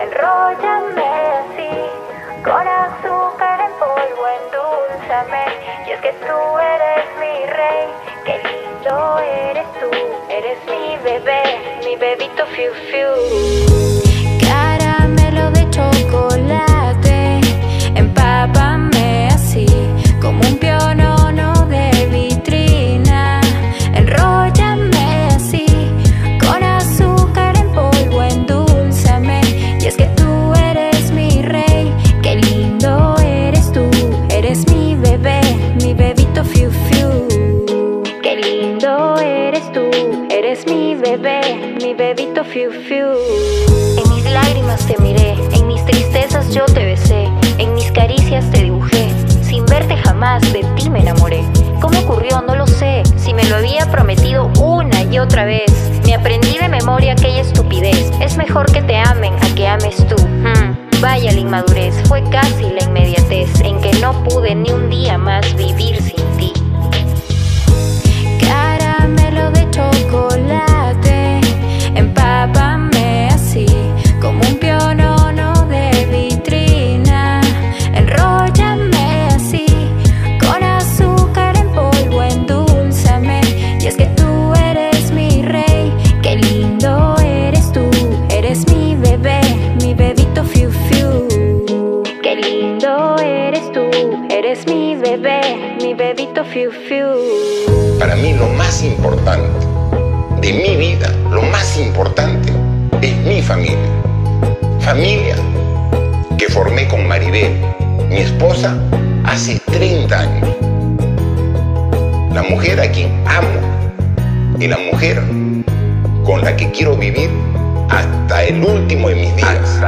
enróllame así, con azúcar en polvo, endulzame. Y es que tú eres mi rey, qué lindo eres tú, eres mi bebé, mi bebito fiu fiu. Caramelo de chocolate, empápame así, como un pionono de vitrina. Enróllame así, con azúcar en polvo, endulzame. Y es que tú eres mi rey, qué lindo eres tú, eres mi bebé, mi bebito fiu fiu. Qué lindo eres tú, eres mi bebé, mi bebito fiu fiu. En mis lágrimas te miré, en mis tristezas yo te besé, en mis caricias te dibujé. Sin verte jamás de ti me enamoré. ¿Cómo ocurrió? No lo sé. Si me lo había prometido una y otra vez, me aprendí de memoria aquella estupidez. Es mejor que te amen a que ames tú. Vaya la inmadurez, fue casi la inmediatez en que no pude ni un día más vivir sin ti. Caramelo de chocolate, empápame así, como un pionono de vitrina. Enróllame así, con azúcar en polvo, endulzame. Y es que tú eres mi rey, qué lindo eres tú, eres mi bebé, mi bebito fiu fiu. Qué lindo eres tú, eres mi bebé, mi bebito fiu fiu. Para mí lo más importante de mi vida, lo más importante es mi familia. Familia que formé con Maribel, mi esposa, hace 30 años. La mujer a quien amo y la mujer con la que quiero vivir hasta el último de mis días.